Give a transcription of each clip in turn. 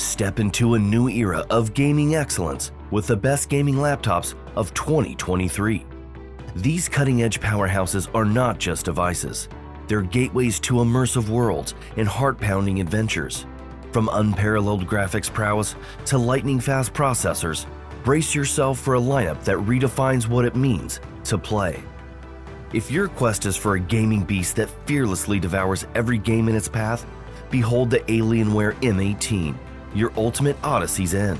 Step into a new era of gaming excellence with the best gaming laptops of 2023. These cutting-edge powerhouses are not just devices. They're gateways to immersive worlds and heart-pounding adventures. From unparalleled graphics prowess to lightning-fast processors, brace yourself for a lineup that redefines what it means to play. If your quest is for a gaming beast that fearlessly devours every game in its path, behold the Alienware M18, your ultimate Odyssey's End.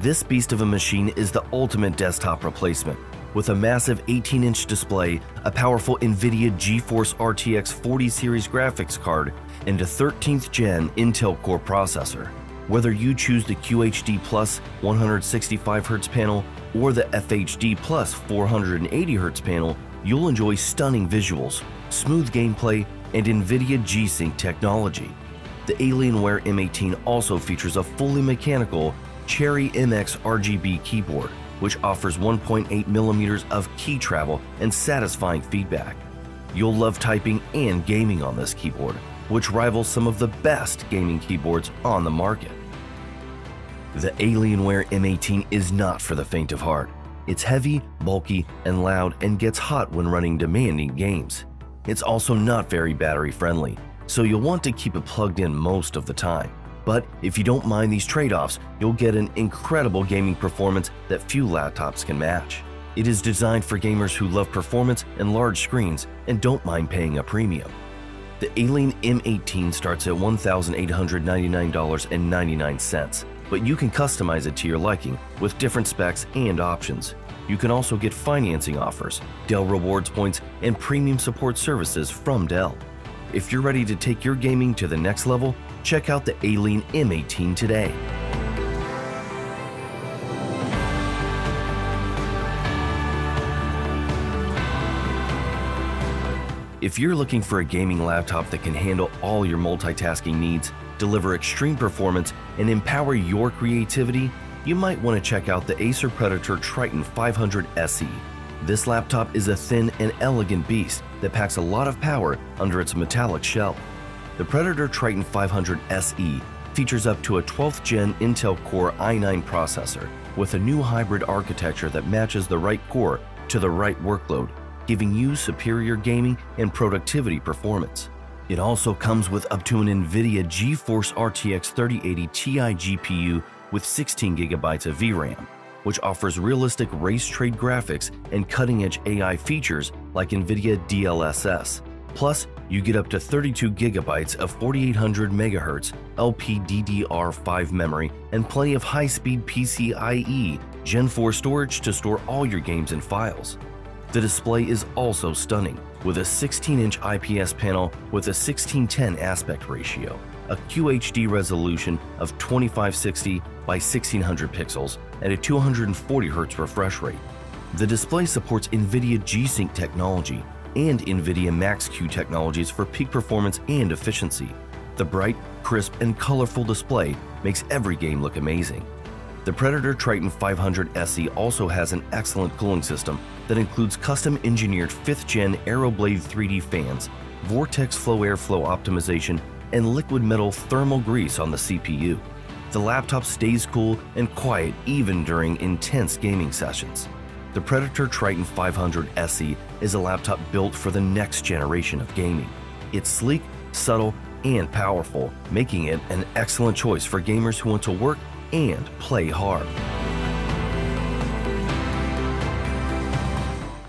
This beast of a machine is the ultimate desktop replacement, with a massive 18-inch display, a powerful NVIDIA GeForce RTX 40 series graphics card, and a 13th gen Intel Core processor. Whether you choose the QHD Plus 165Hz panel or the FHD Plus 480Hz panel, you'll enjoy stunning visuals, smooth gameplay, and NVIDIA G-Sync technology. The Alienware M18 also features a fully mechanical Cherry MX RGB keyboard, which offers 1.8mm of key travel and satisfying feedback. You'll love typing and gaming on this keyboard, which rivals some of the best gaming keyboards on the market. The Alienware M18 is not for the faint of heart. It's heavy, bulky, and loud, and gets hot when running demanding games. It's also not very battery friendly, so you'll want to keep it plugged in most of the time. But if you don't mind these trade-offs, you'll get an incredible gaming performance that few laptops can match. It is designed for gamers who love performance and large screens and don't mind paying a premium. The Alien M18 starts at $1,899.99, but you can customize it to your liking with different specs and options. You can also get financing offers, Dell Rewards points, and premium support services from Dell. If you're ready to take your gaming to the next level, check out the Alien M18 today. If you're looking for a gaming laptop that can handle all your multitasking needs, deliver extreme performance, and empower your creativity, you might want to check out the Acer Predator Triton 500 SE. This laptop is a thin and elegant beast that packs a lot of power under its metallic shell. The Predator Triton 500 SE features up to a 12th gen Intel Core i9 processor with a new hybrid architecture that matches the right core to the right workload, giving you superior gaming and productivity performance. It also comes with up to an NVIDIA GeForce RTX 3080 Ti GPU with 16GB of VRAM, which offers realistic race trade graphics and cutting-edge AI features like NVIDIA DLSS. Plus, you get up to 32GB of 4800MHz LPDDR5 memory and plenty of high-speed PCIe Gen 4 storage to store all your games and files. The display is also stunning, with a 16-inch IPS panel with a 16:10 aspect ratio, a QHD resolution of 2560 by 1600 pixels, and a 240Hz refresh rate. The display supports NVIDIA G-Sync technology and NVIDIA Max-Q technologies for peak performance and efficiency. The bright, crisp, and colorful display makes every game look amazing. The Predator Triton 500 SE also has an excellent cooling system that includes custom-engineered 5th gen Aeroblade 3D fans, Vortex Flow airflow optimization, and liquid metal thermal grease on the CPU. The laptop stays cool and quiet even during intense gaming sessions. The Predator Triton 500 SE is a laptop built for the next generation of gaming. It's sleek, subtle, and powerful, making it an excellent choice for gamers who want to work and play hard.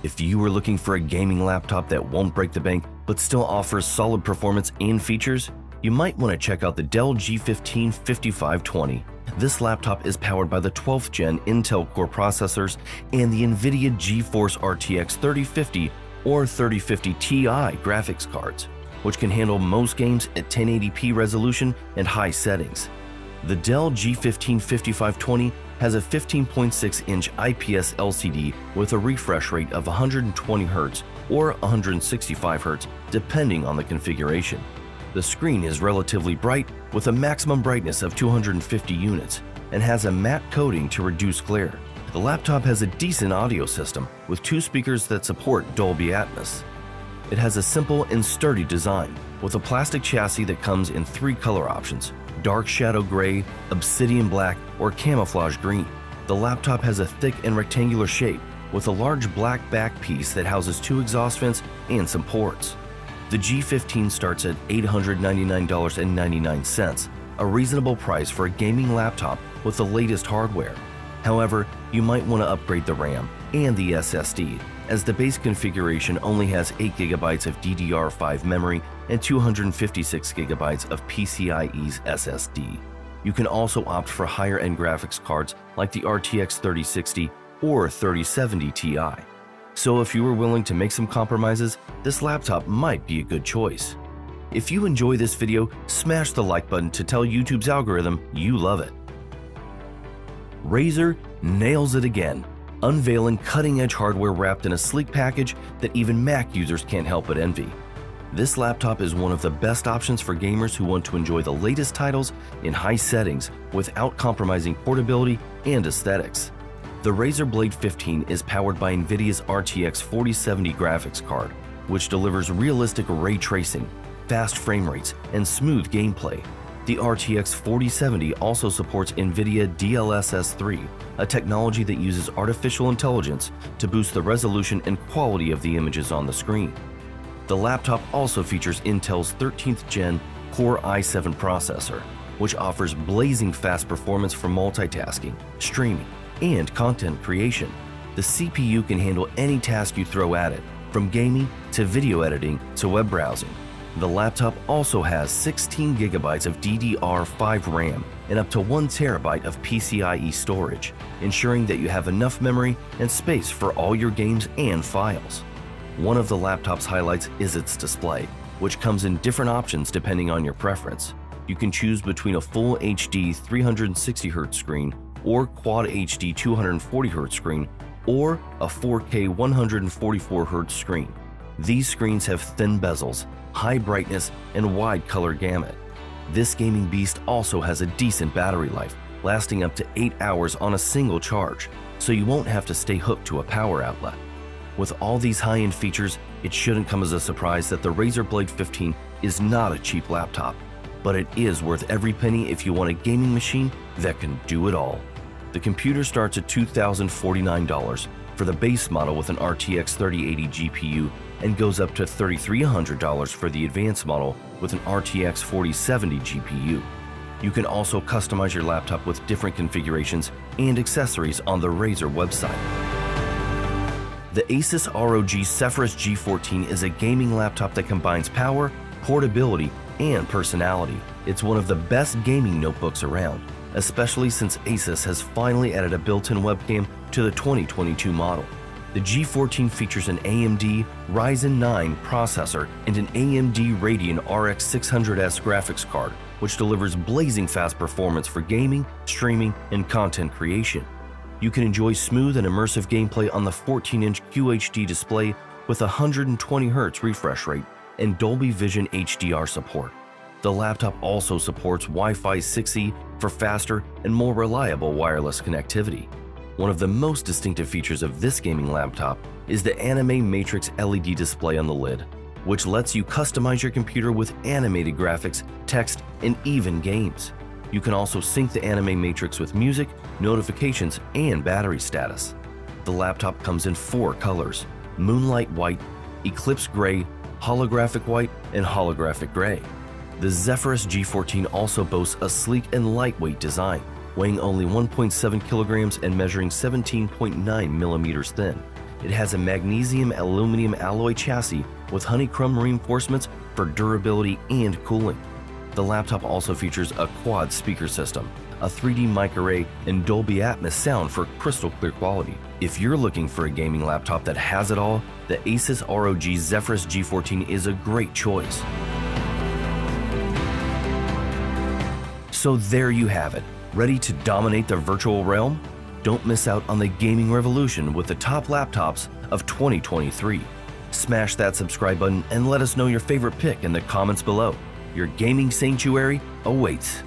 If you are looking for a gaming laptop that won't break the bank but still offers solid performance and features, you might want to check out the Dell G15 5520. This laptop is powered by the 12th gen Intel Core processors and the NVIDIA GeForce RTX 3050 or 3050 Ti graphics cards, which can handle most games at 1080p resolution and high settings. The Dell G15 5520 has a 15.6-inch IPS LCD with a refresh rate of 120Hz or 165Hz depending on the configuration. The screen is relatively bright with a maximum brightness of 250 units and has a matte coating to reduce glare. The laptop has a decent audio system with two speakers that support Dolby Atmos. It has a simple and sturdy design with a plastic chassis that comes in three color options: dark shadow gray, obsidian black, or camouflage green. The laptop has a thick and rectangular shape with a large black backpiece that houses two exhaust vents and some ports. The G15 starts at $899.99, a reasonable price for a gaming laptop with the latest hardware. However, you might want to upgrade the RAM and the SSD, as the base configuration only has 8GB of DDR5 memory and 256GB of PCIe's SSD. You can also opt for higher-end graphics cards like the RTX 3060 or 3070 Ti. So if you were willing to make some compromises, this laptop might be a good choice. If you enjoy this video, smash the like button to tell YouTube's algorithm you love it. Razer nails it again, unveiling cutting-edge hardware wrapped in a sleek package that even Mac users can't help but envy. This laptop is one of the best options for gamers who want to enjoy the latest titles in high settings without compromising portability and aesthetics. The Razer Blade 15 is powered by NVIDIA's RTX 4070 graphics card, which delivers realistic ray tracing, fast frame rates, and smooth gameplay. The RTX 4070 also supports NVIDIA DLSS 3, a technology that uses artificial intelligence to boost the resolution and quality of the images on the screen. The laptop also features Intel's 13th Gen Core i7 processor, which offers blazing fast performance for multitasking, streaming, and content creation. The CPU can handle any task you throw at it, from gaming to video editing to web browsing. The laptop also has 16GB of DDR5 RAM and up to 1TB of PCIe storage, ensuring that you have enough memory and space for all your games and files. One of the laptop's highlights is its display, which comes in different options depending on your preference. You can choose between a full HD 360Hz screen or Quad HD 240Hz screen or a 4K 144Hz screen. These screens have thin bezels, high brightness, and wide color gamut. This gaming beast also has a decent battery life, lasting up to 8 hours on a single charge, so you won't have to stay hooked to a power outlet. With all these high-end features, it shouldn't come as a surprise that the Razer Blade 15 is not a cheap laptop, but it is worth every penny if you want a gaming machine that can do it all. The computer starts at $2,049 for the base model with an RTX 3080 GPU and goes up to $3,300 for the advanced model with an RTX 4070 GPU. You can also customize your laptop with different configurations and accessories on the Razer website. The ASUS ROG Zephyrus G14 is a gaming laptop that combines power, portability, and personality. It's one of the best gaming notebooks around, especially since ASUS has finally added a built-in webcam to the 2022 model. The G14 features an AMD Ryzen 9 processor and an AMD Radeon RX600S graphics card, which delivers blazing fast performance for gaming, streaming, and content creation. You can enjoy smooth and immersive gameplay on the 14-inch QHD display with 120Hz refresh rate and Dolby Vision HDR support. The laptop also supports Wi-Fi 6E for faster and more reliable wireless connectivity. One of the most distinctive features of this gaming laptop is the Anime Matrix LED display on the lid, which lets you customize your computer with animated graphics, text, and even games. You can also sync the Anime Matrix with music, notifications, and battery status. The laptop comes in 4 colors: Moonlight White, Eclipse Gray, Holographic White, and Holographic Gray. The Zephyrus G14 also boasts a sleek and lightweight design, weighing only 1.7 kilograms and measuring 17.9 millimeters thin. It has a magnesium aluminum alloy chassis with honeycomb reinforcements for durability and cooling. The laptop also features a quad speaker system, a 3D mic array, and Dolby Atmos sound for crystal clear quality. If you're looking for a gaming laptop that has it all, the Asus ROG Zephyrus G14 is a great choice. So there you have it. Ready to dominate the virtual realm? Don't miss out on the gaming revolution with the top laptops of 2023. Smash that subscribe button and let us know your favorite pick in the comments below. Your gaming sanctuary awaits.